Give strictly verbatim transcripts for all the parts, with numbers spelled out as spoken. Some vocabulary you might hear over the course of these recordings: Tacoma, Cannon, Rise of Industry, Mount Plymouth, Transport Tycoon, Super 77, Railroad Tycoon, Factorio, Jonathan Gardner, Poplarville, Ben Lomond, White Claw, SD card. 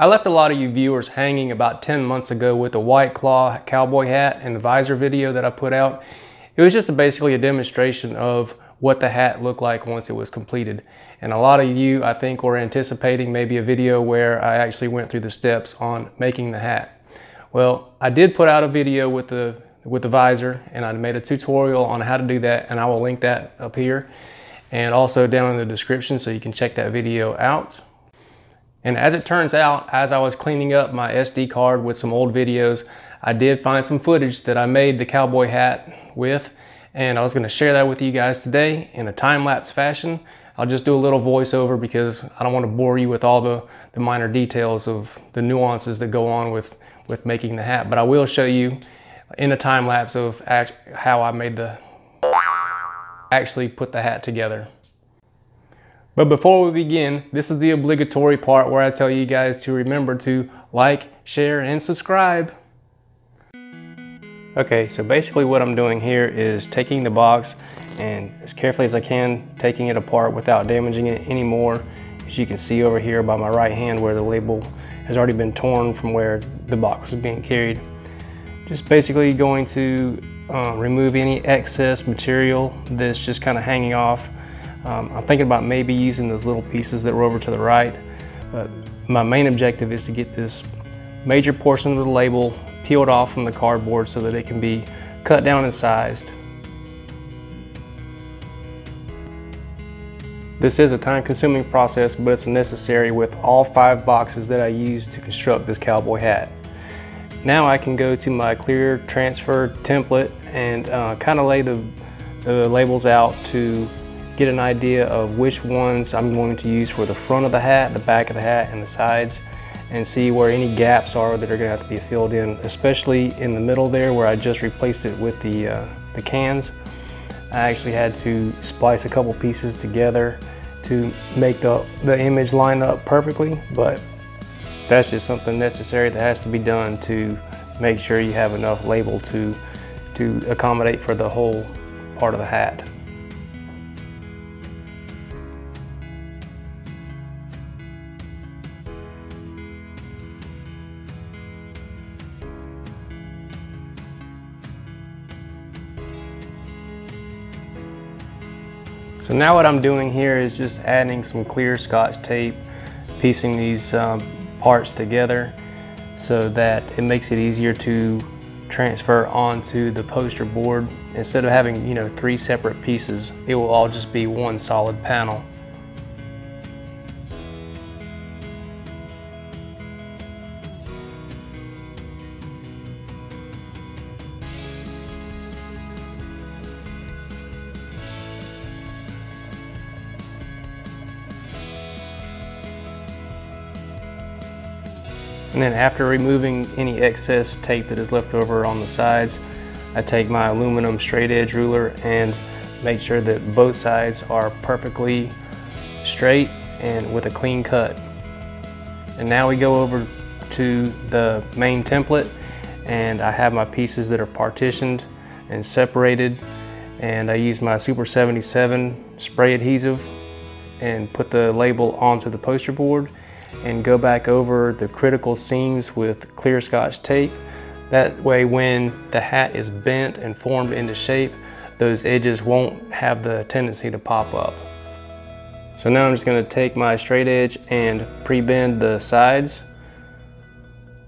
I left a lot of you viewers hanging about ten months ago with the White Claw cowboy hat and the visor video that I put out. It was just a, basically a demonstration of what the hat looked like once it was completed. And a lot of you, I think, were anticipating maybe a video where I actually went through the steps on making the hat. Well, I did put out a video with the with the visor, and I made a tutorial on how to do that, and I will link that up here and also down in the description so you can check that video out. And as it turns out, as I was cleaning up my S D card with some old videos, I did find some footage that I made the cowboy hat with, and I was going to share that with you guys today in a time-lapse fashion. I'll just do a little voiceover because I don't want to bore you with all the, the minor details of the nuances that go on with, with making the hat, but I will show you in a time-lapse of act how I made the actually put the hat together. But before we begin, this is the obligatory part where I tell you guys to remember to like, share, and subscribe. Okay, so basically what I'm doing here is taking the box and as carefully as I can, taking it apart without damaging it anymore. As you can see over here by my right hand where the label has already been torn from where the box was being carried. Just basically going to uh, remove any excess material that's just kind of hanging off. Um, I'm thinking about maybe using those little pieces that were over to the right, but my main objective is to get this major portion of the label peeled off from the cardboard so that it can be cut down and sized. This is a time-consuming process, but it's necessary with all five boxes that I used to construct this cowboy hat. Now I can go to my clear transfer template and uh, kind of lay the, the labels out to get an idea of which ones I'm going to use for the front of the hat, the back of the hat, and the sides, and see where any gaps are that are going to have to be filled in, especially in the middle there where I just replaced it with the, uh, the cans. I actually had to splice a couple pieces together to make the, the image line up perfectly, but that's just something necessary that has to be done to make sure you have enough label to, to accommodate for the whole part of the hat. So now what I'm doing here is just adding some clear Scotch tape, piecing these um, parts together so that it makes it easier to transfer onto the poster board. Instead of having, you know, three separate pieces, it will all just be one solid panel. And then after removing any excess tape that is left over on the sides, I take my aluminum straight edge ruler and make sure that both sides are perfectly straight and with a clean cut. And now we go over to the main template, and I have my pieces that are partitioned and separated, and I use my Super seventy-seven spray adhesive and put the label onto the poster board and go back over the critical seams with clear Scotch tape. That way when the hat is bent and formed into shape, those edges won't have the tendency to pop up. So now I'm just going to take my straight edge and pre-bend the sides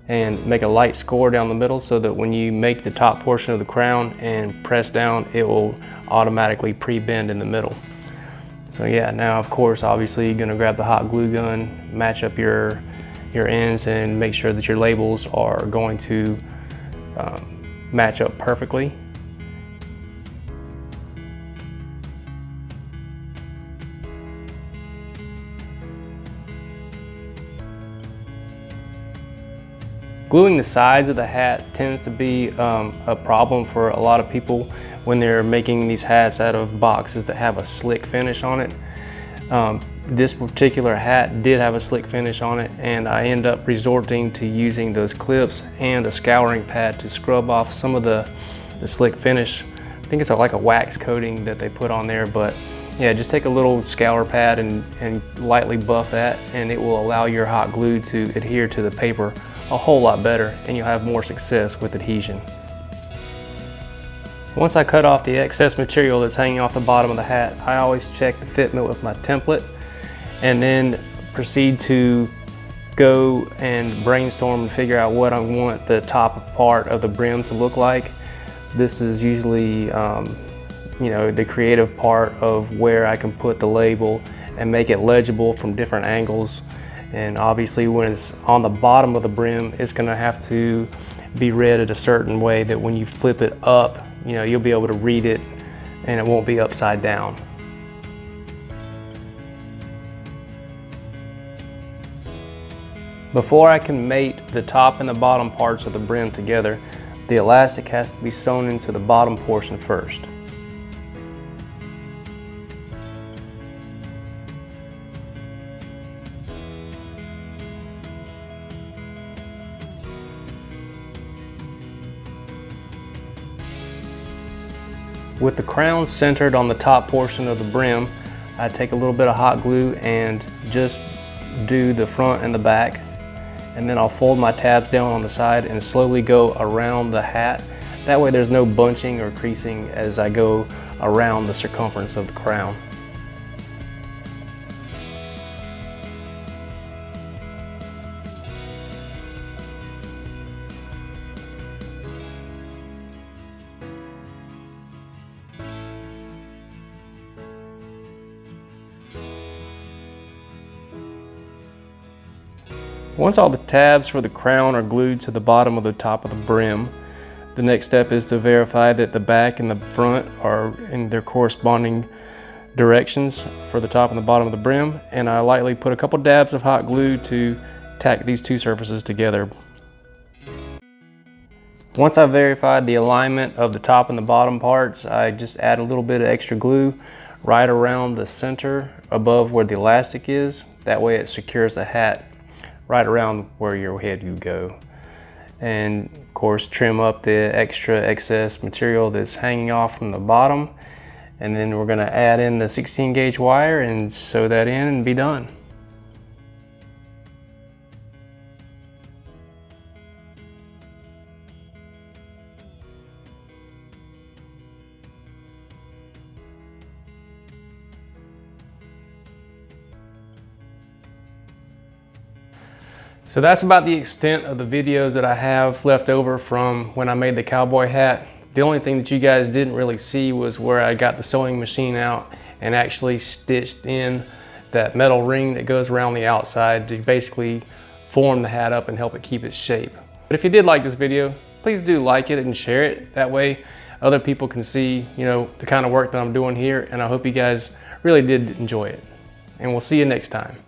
and make a light score down the middle so that when you make the top portion of the crown and press down, it will automatically pre-bend in the middle. So yeah, now of course, obviously you're gonna grab the hot glue gun, match up your, your ends and make sure that your labels are going to um, match up perfectly. Gluing the sides of the hat tends to be um, a problem for a lot of people when they're making these hats out of boxes that have a slick finish on it. Um, this particular hat did have a slick finish on it, and I end up resorting to using those clips and a scouring pad to scrub off some of the, the slick finish. I think it's like a wax coating that they put on there, but Yeah, just take a little scour pad and, and lightly buff that, and it will allow your hot glue to adhere to the paper a whole lot better, and you'll have more success with adhesion. Once I cut off the excess material that's hanging off the bottom of the hat, I always check the fitment with my template and then proceed to go and brainstorm and figure out what I want the top part of the brim to look like. This is usually um, you know, the creative part of where I can put the label and make it legible from different angles. And obviously when it's on the bottom of the brim, it's gonna have to be read at a certain way that when you flip it up, you know, you'll be able to read it and it won't be upside down. Before I can mate the top and the bottom parts of the brim together, the elastic has to be sewn into the bottom portion first. With the crown centered on the top portion of the brim, I take a little bit of hot glue and just do the front and the back, and then I'll fold my tabs down on the side and slowly go around the hat. That way there's no bunching or creasing as I go around the circumference of the crown. Once all the tabs for the crown are glued to the bottom of the top of the brim, the next step is to verify that the back and the front are in their corresponding directions for the top and the bottom of the brim, and I lightly put a couple dabs of hot glue to tack these two surfaces together. Once I've verified the alignment of the top and the bottom parts, I just add a little bit of extra glue right around the center above where the elastic is. That way it secures the hat right around where your head you go. And of course, trim up the extra excess material that's hanging off from the bottom. And then we're gonna add in the sixteen gauge wire and sew that in and be done. So that's about the extent of the videos that I have left over from when I made the cowboy hat. The only thing that you guys didn't really see was where I got the sewing machine out and actually stitched in that metal ring that goes around the outside to basically form the hat up and help it keep its shape. But if you did like this video, please do like it and share it. That way other people can see, you know, the kind of work that I'm doing here, and I hope you guys really did enjoy it. And we'll see you next time.